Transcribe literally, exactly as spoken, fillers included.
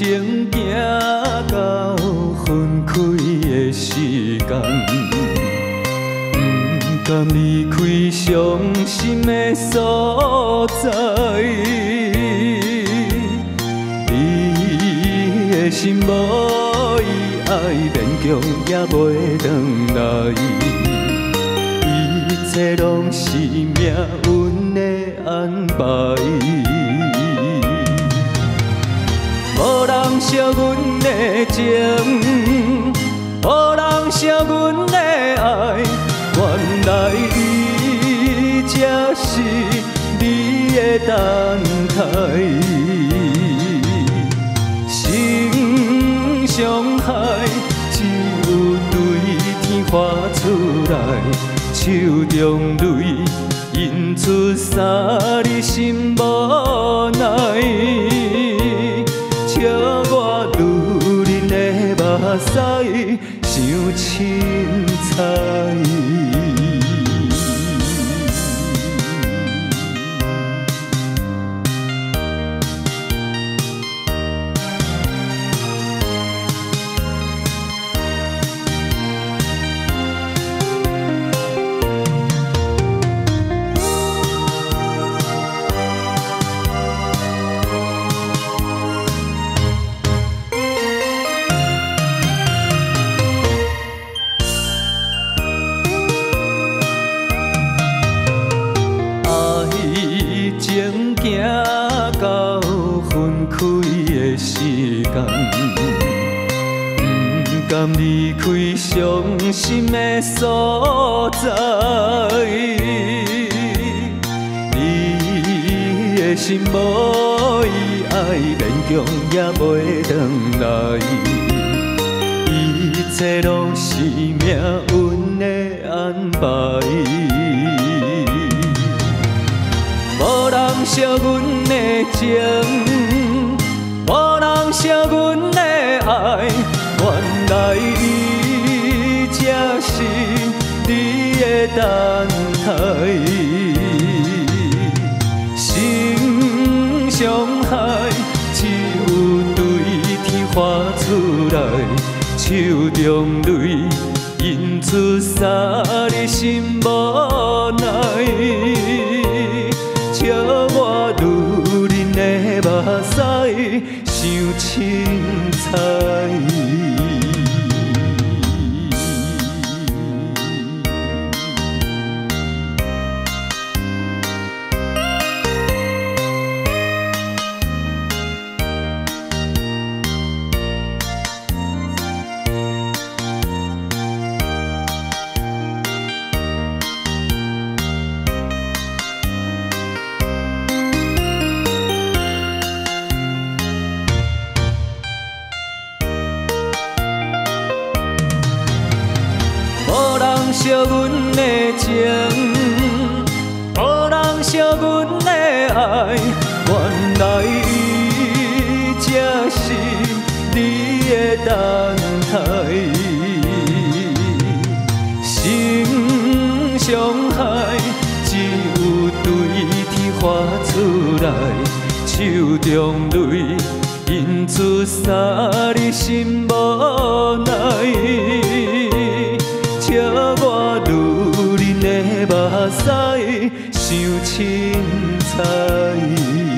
情行到分开的时间，不甘离开伤心的所在。你的心无伊爱，勉强也袂回来。一切拢是命运的安排。 无人惜阮的情，无人惜阮的爱，原来伊才是你的等待。心伤害只有对天发出来，手中泪印出三字心无奈。 叫我女人的目屎，像凊彩。 甘离开伤心的所在，你的心无伊爱，勉强也袂回来。一切拢是命运的安排。无人惜阮的情，无人惜阮的爱。 原来伊才是你的等待，心伤害只有对天发出来，手中泪印出三字心无奈，笑我女人的目屎像凊彩。 无人惜阮的情，无人惜阮的爱，原来伊才是你的等待。心伤害只有对天发出来，手中泪印出三字心无奈。 笑我女人的目屎像凊彩。